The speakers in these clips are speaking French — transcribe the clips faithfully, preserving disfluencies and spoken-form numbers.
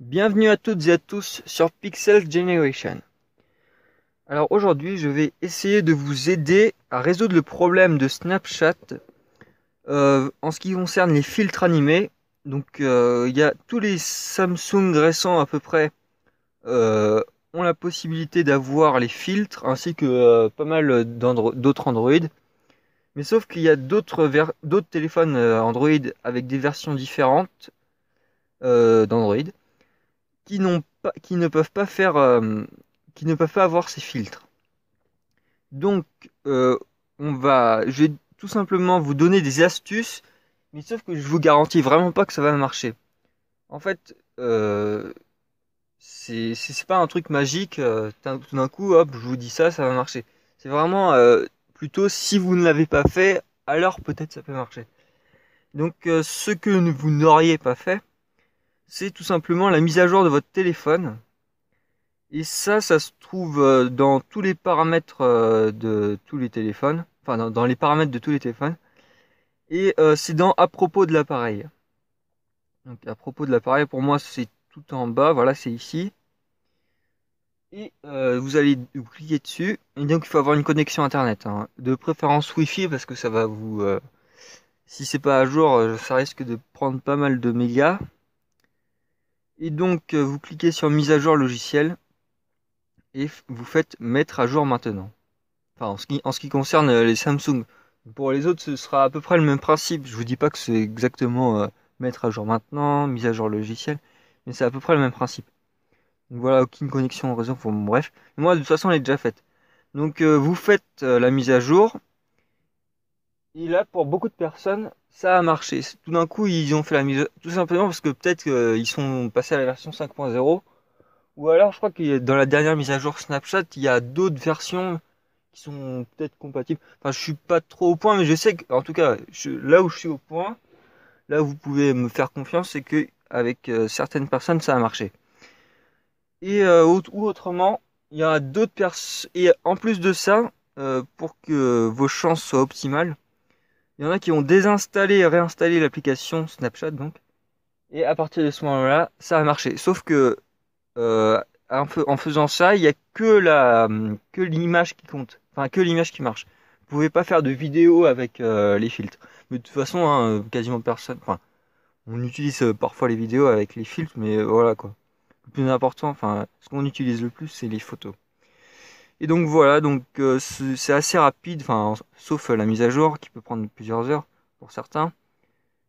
Bienvenue à toutes et à tous sur Pixel Generation. Alors aujourd'hui je vais essayer de vous aider à résoudre le problème de Snapchat euh, en ce qui concerne les filtres animés. Donc euh, il y a tous les Samsung récents à peu près euh, ont la possibilité d'avoir les filtres ainsi que euh, pas mal d'autres Android. Mais sauf qu'il y a d'autres d'autres téléphones Android avec des versions différentes euh, d'Android. Qui, pas, qui ne peuvent pas faire euh, qui ne peuvent pas avoir ces filtres. Donc euh, on va je vais tout simplement vous donner des astuces, mais sauf que je vous garantis vraiment pas que ça va marcher. En fait euh, c'est pas un truc magique, euh, tout d'un coup hop je vous dis ça ça va marcher. C'est vraiment euh, plutôt si vous ne l'avez pas fait, alors peut-être ça peut marcher. Donc euh, ce que vous n'auriez pas fait, c'est tout simplement la mise à jour de votre téléphone. Et ça, ça se trouve dans tous les paramètres de tous les téléphones. Enfin, dans, dans les paramètres de tous les téléphones. Et euh, c'est dans à propos de l'appareil. Donc à propos de l'appareil, pour moi, c'est tout en bas. Voilà, c'est ici. Et euh, vous allez vous cliquer dessus. Et donc il faut avoir une connexion internet, hein. De préférence Wi-Fi, parce que ça va vous... Euh, si c'est pas à jour, ça risque de prendre pas mal de mégas. Et donc vous cliquez sur mise à jour logiciel et vous faites mettre à jour maintenant. Enfin en ce qui, en ce qui concerne les Samsung. Pour les autres ce sera à peu près le même principe. Je vous dis pas que c'est exactement euh, mettre à jour maintenant, mise à jour logiciel, mais c'est à peu près le même principe. Donc voilà, aucune connexion au réseau pour bon, bref. Moi de toute façon elle est déjà faite. Donc euh, vous faites euh, la mise à jour. Et là, pour beaucoup de personnes, ça a marché. Tout d'un coup, ils ont fait la mise, tout simplement parce que peut-être qu'ils sont passés à la version cinq point zéro. Ou alors, je crois que dans la dernière mise à jour Snapchat, il y a d'autres versions qui sont peut-être compatibles. Enfin, je suis pas trop au point, mais je sais que, en tout cas, je, là où je suis au point, là où vous pouvez me faire confiance, c'est que avec euh, certaines personnes, ça a marché. Et euh, ou autrement, il y a d'autres personnes. Et en plus de ça, euh, pour que vos chances soient optimales. Il y en a qui ont désinstallé et réinstallé l'application Snapchat, donc. Et à partir de ce moment-là, ça a marché. Sauf que, euh, en faisant ça, il n'y a que la, que l'image qui compte. Enfin, que l'image qui marche. Vous pouvez pas faire de vidéo avec euh, les filtres. Mais de toute façon, hein, quasiment personne. Enfin, on utilise parfois les vidéos avec les filtres, mais voilà quoi. Le plus important, enfin, ce qu'on utilise le plus, c'est les photos. Et donc voilà, donc euh, c'est assez rapide, enfin sauf euh, la mise à jour qui peut prendre plusieurs heures pour certains,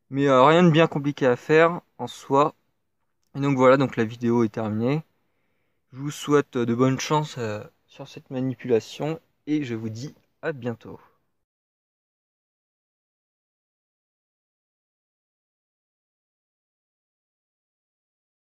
mais euh, rien de bien compliqué à faire en soi. Et donc voilà, donc la vidéo est terminée. Je vous souhaite de bonnes chances euh, sur cette manipulation et je vous dis à bientôt.